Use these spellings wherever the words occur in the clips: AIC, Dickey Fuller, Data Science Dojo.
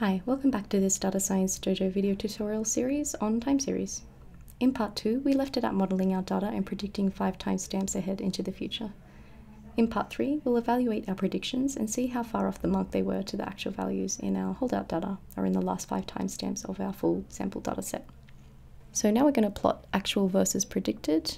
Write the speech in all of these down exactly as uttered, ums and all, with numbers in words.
Hi, welcome back to this Data Science Dojo video tutorial series on time series. In part two, we left it at modelling our data and predicting five timestamps ahead into the future. In part three, we'll evaluate our predictions and see how far off the mark they were to the actual values in our holdout data, or in the last five timestamps of our full sample data set. So now we're going to plot actual versus predicted.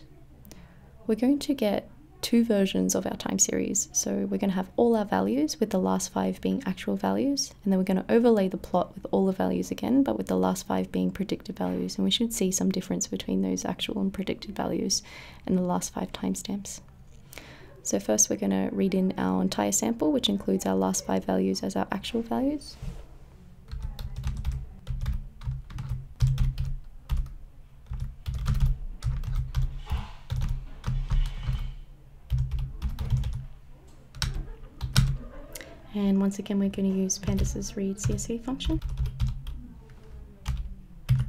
We're going to get two versions of our time series. So we're going to have all our values with the last five being actual values, and then we're going to overlay the plot with all the values again, but with the last five being predicted values, and we should see some difference between those actual and predicted values and the last five timestamps. So first we're going to read in our entire sample, which includes our last five values as our actual values. And once again, we're going to use Pandas's read C S V function. I'm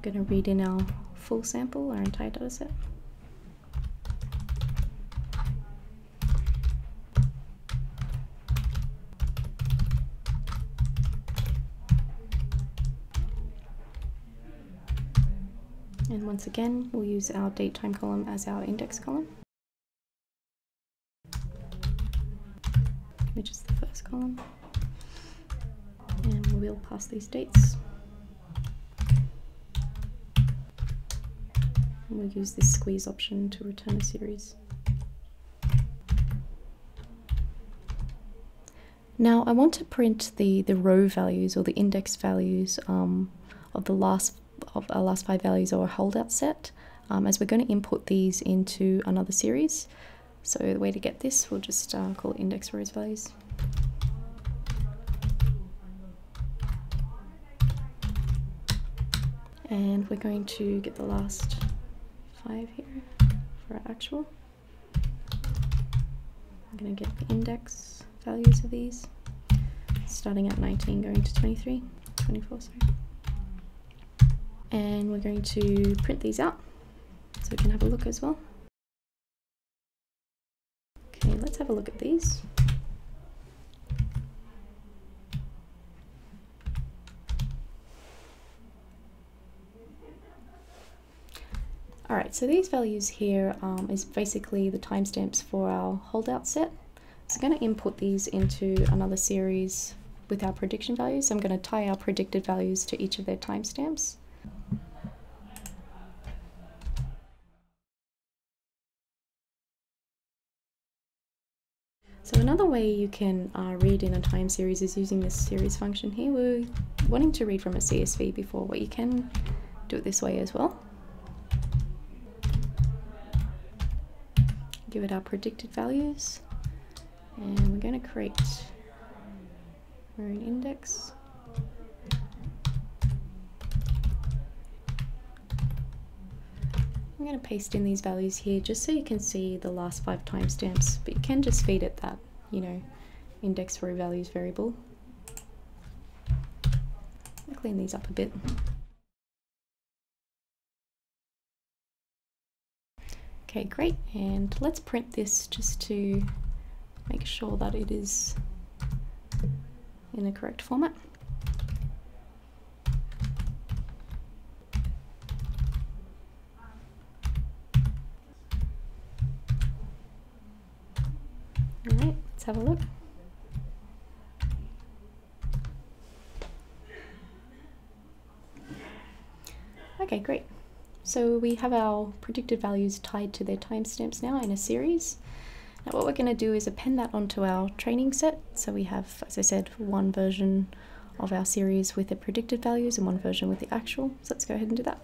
going to read in our full sample, our entire data set. And once again, we'll use our date time column as our index column, which is the first column, and we'll pass these dates. And we'll use this squeeze option to return a series. Now I want to print the, the row values or the index values um, of the last of our last five values or a holdout set, um, as we're going to input these into another series. So the way to get this, we'll just uh, call it index rows values. And we're going to get the last five here for our actual. I'm going to get the index values of these, starting at nineteen, going to twenty-three, twenty-four, sorry. And we're going to print these out so we can have a look as well. Let's have a look at these. Alright, so these values here um, is basically the timestamps for our holdout set. So I'm going to input these into another series with our prediction values. So I'm going to tie our predicted values to each of their timestamps. So another way you can uh, read in a time series is using this series function here. We're wanting to read from a C S V before, but you can do it this way as well. Give it our predicted values, and we're going to create our own index. I'm going to paste in these values here just so you can see the last five timestamps, but you can just feed it that, you know, index row values variable. I'll clean these up a bit. Okay, great, and let's print this just to make sure that it is in the correct format. Have a look. Okay, great. So we have our predicted values tied to their timestamps now in a series. Now what we're going to do is append that onto our training set. So we have, as I said, one version of our series with the predicted values and one version with the actual. So let's go ahead and do that.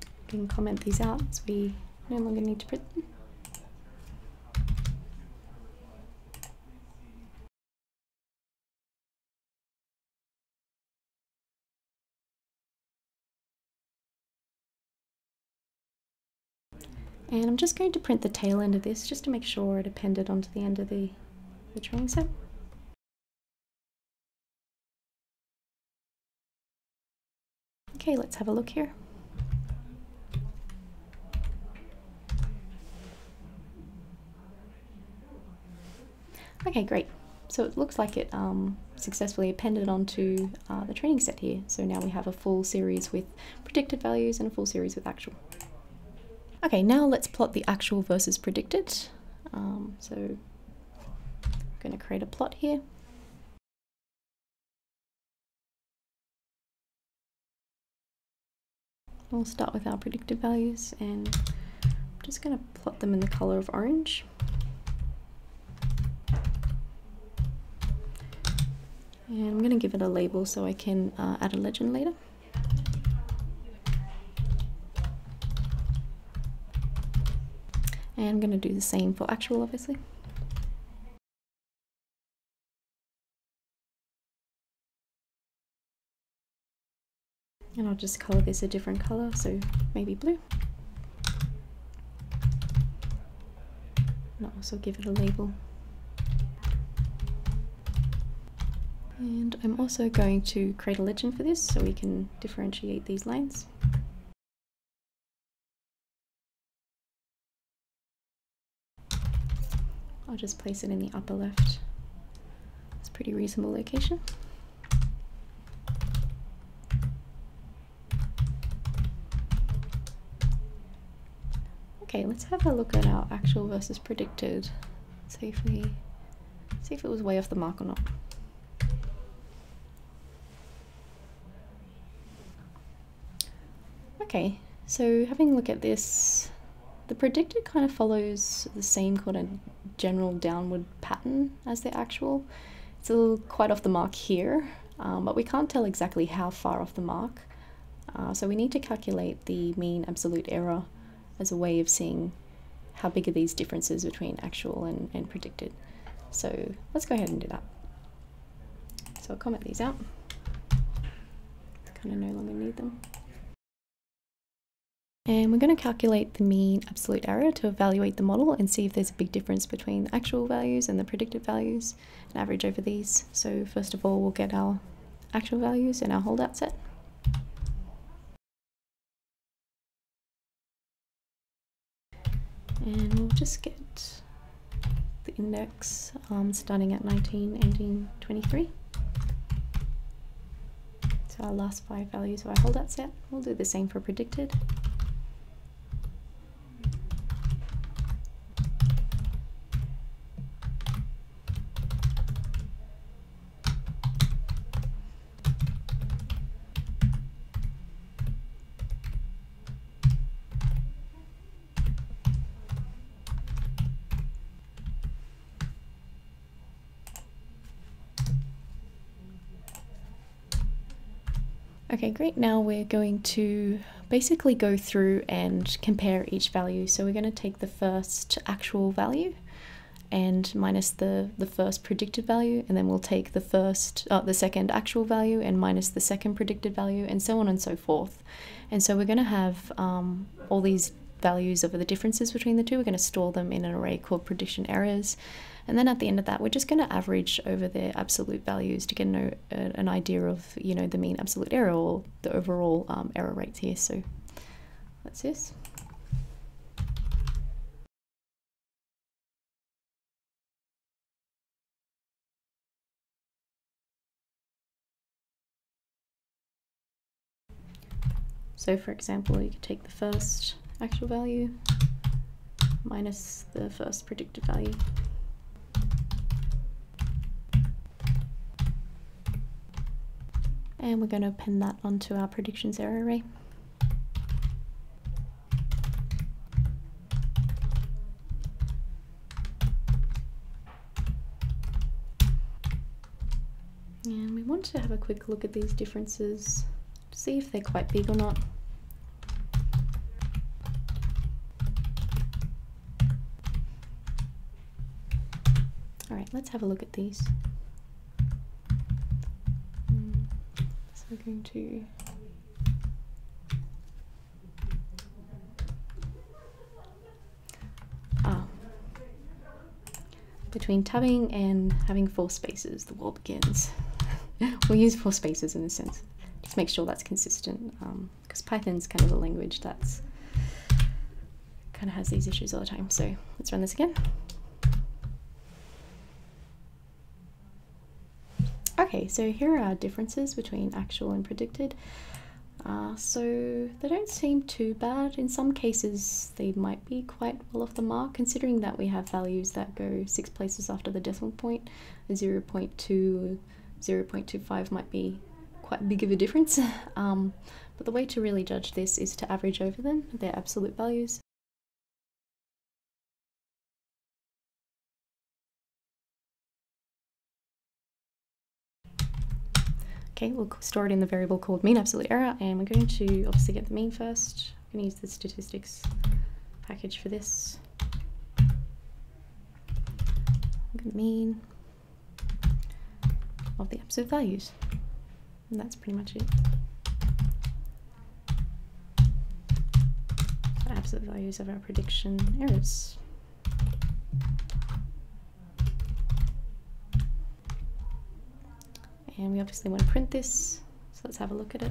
You can comment these out as we no longer need to print them. And I'm just going to print the tail end of this just to make sure it appended onto the end of the, the training set. Okay, let's have a look here. Okay, great. So it looks like it um, successfully appended onto uh, the training set here. So now we have a full series with predicted values and a full series with actual. Okay, now let's plot the actual versus predicted. Um, so I'm going to create a plot here. We'll start with our predicted values, and I'm just going to plot them in the color of orange. And I'm going to give it a label so I can uh, add a legend later. And I'm going to do the same for actual, obviously. And I'll just color this a different color, so maybe blue. And I'll also give it a label. And I'm also going to create a legend for this so we can differentiate these lines. I'll just place it in the upper left. It's a pretty reasonable location. Okay, let's have a look at our actual versus predicted. See if we see if it was way off the mark or not. Okay, so having a look at this, the predicted kind of follows the same kind of general downward pattern as the actual. It's a little quite off the mark here, um, but we can't tell exactly how far off the mark. Uh, so we need to calculate the mean absolute error as a way of seeing how big are these differences between actual and, and predicted. So let's go ahead and do that. So I'll comment these out. Kind of no longer need them. And we're going to calculate the mean absolute error to evaluate the model and see if there's a big difference between the actual values and the predicted values and average over these. So first of all, we'll get our actual values in our holdout set. And we'll just get the index um, starting at nineteen, ending twenty-three. So our last five values of our holdout set. We'll do the same for predicted. Okay, great. Now we're going to basically go through and compare each value. So we're going to take the first actual value and minus the, the first predicted value, and then we'll take the first, uh, the second actual value and minus the second predicted value, and so on and so forth. And so we're going to have um, all these values over the differences between the two. We're going to store them in an array called prediction errors. And then at the end of that, we're just going to average over their absolute values to get an, an idea of, you know, the mean absolute error or the overall um, error rates here. So that's this. So for example, you could take the first actual value minus the first predicted value. And we're going to append that onto our predictions error array. And we want to have a quick look at these differences to see if they're quite big or not. Alright, let's have a look at these. We're going to ah. Between tabbing and having four spaces, the war begins. We'll use four spaces in this sense. Just make sure that's consistent, because um, Python's kind of a language that's kind of has these issues all the time. So let's run this again. Okay, so here are differences between actual and predicted. Uh, so they don't seem too bad. In some cases they might be quite well off the mark, considering that we have values that go six places after the decimal point. zero point two, zero point two five might be quite big of a difference, um, but the way to really judge this is to average over them, their absolute values. Okay, we'll store it in the variable called mean absolute error, and we're going to obviously get the mean first. I'm going to use the statistics package for this. I'm going to mean of the absolute values, and that's pretty much it. So absolute values of our prediction errors. And we obviously want to print this, so let's have a look at it.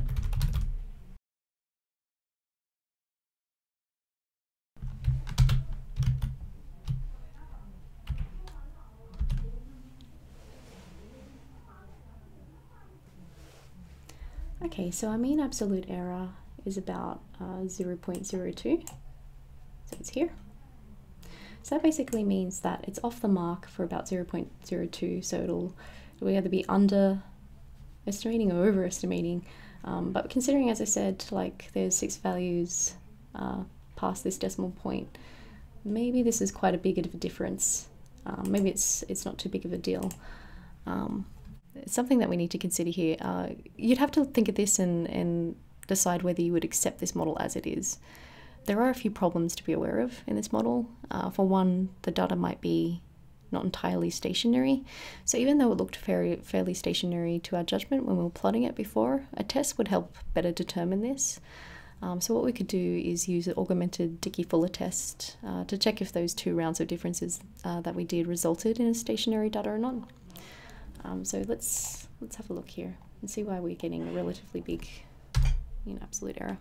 Okay, so our mean absolute error is about uh, zero point zero two, so it's here. So that basically means that it's off the mark for about zero point zero two, so it'll, it'll either be under estimating or overestimating, um, but considering, as I said, like there's six values uh, past this decimal point, maybe this is quite a big of a difference. Um, maybe it's it's not too big of a deal. Um, it's something that we need to consider here. Uh, you'd have to think of this and and decide whether you would accept this model as it is. There are a few problems to be aware of in this model. Uh, for one, the data might be not entirely stationary. So even though it looked fairly, fairly stationary to our judgment when we were plotting it before, a test would help better determine this. Um, so what we could do is use an augmented Dickey Fuller test uh, to check if those two rounds of differences uh, that we did resulted in a stationary data or not. Um, so let's, let's have a look here and see why we're getting a relatively big mean absolute error.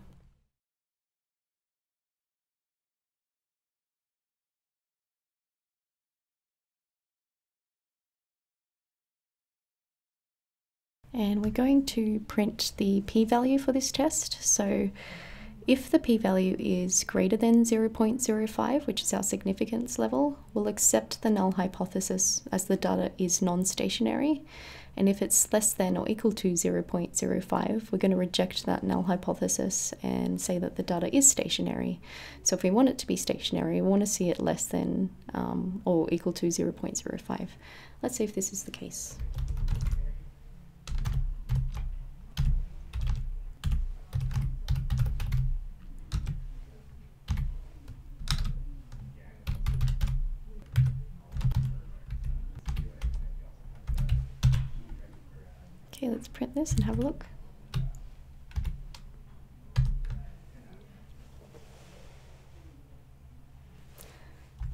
And we're going to print the p-value for this test. So if the p-value is greater than zero point zero five, which is our significance level, we'll accept the null hypothesis as the data is non-stationary. And if it's less than or equal to zero point zero five, we're going to reject that null hypothesis and say that the data is stationary. So if we want it to be stationary, we want to see it less than um, or equal to zero point zero five. Let's see if this is the case. Okay, let's print this and have a look.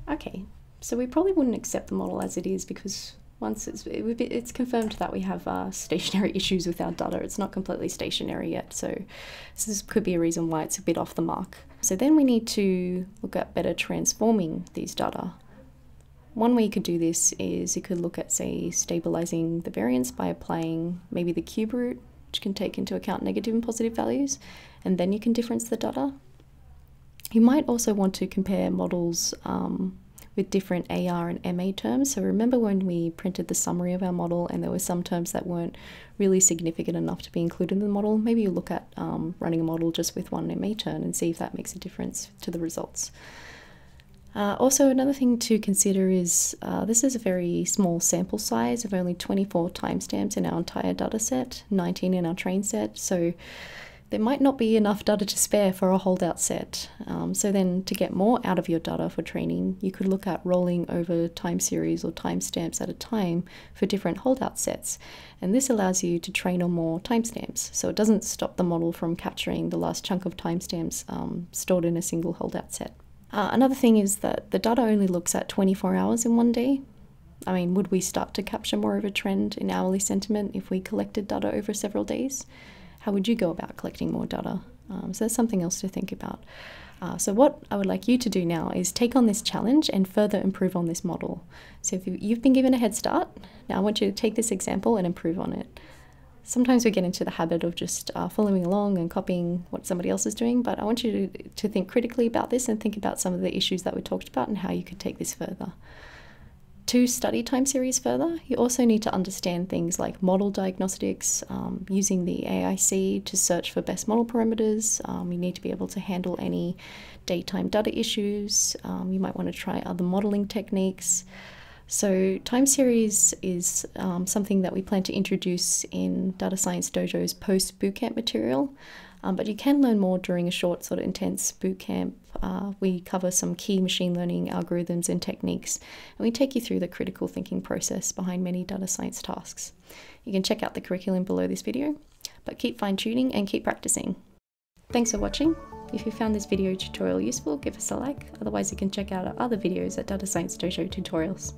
Okay, so we probably wouldn't accept the model as it is, because once it's, it would be, it's confirmed that we have uh, stationary issues with our data. It's not completely stationary yet, so this could be a reason why it's a bit off the mark. So then we need to look at better transforming these data. One way you could do this is you could look at, say, stabilizing the variance by applying maybe the cube root, which can take into account negative and positive values, and then you can difference the data. You might also want to compare models um, with different A R and M A terms. So remember when we printed the summary of our model and there were some terms that weren't really significant enough to be included in the model? Maybe you look at um, running a model just with one M A term and see if that makes a difference to the results. Uh, also, another thing to consider is uh, this is a very small sample size of only twenty-four timestamps in our entire data set, nineteen in our train set, so there might not be enough data to spare for a holdout set. Um, so then to get more out of your data for training, you could look at rolling over time series or timestamps at a time for different holdout sets. And this allows you to train on more timestamps, so it doesn't stop the model from capturing the last chunk of timestamps um, stored in a single holdout set. Uh, another thing is that the data only looks at twenty-four hours in one day. I mean, would we start to capture more of a trend in hourly sentiment if we collected data over several days? How would you go about collecting more data? Um, so that's something else to think about. Uh, so what I would like you to do now is take on this challenge and further improve on this model. So if you, you've been given a head start, now I want you to take this example and improve on it. Sometimes we get into the habit of just uh, following along and copying what somebody else is doing, but I want you to, to think critically about this and think about some of the issues that we talked about and how you could take this further. To study time series further, you also need to understand things like model diagnostics, um, using the A I C to search for best model parameters. Um, you need to be able to handle any daytime data issues. Um, you might want to try other modeling techniques. So time series is um, something that we plan to introduce in Data Science Dojo's post-bootcamp material. Um, but you can learn more during a short, sort of intense bootcamp. Uh, we cover some key machine learning algorithms and techniques, and we take you through the critical thinking process behind many data science tasks. You can check out the curriculum below this video, but keep fine-tuning and keep practicing. Thanks for watching. If you found this video tutorial useful, give us a like. Otherwise, you can check out our other videos at Data Science Dojo tutorials.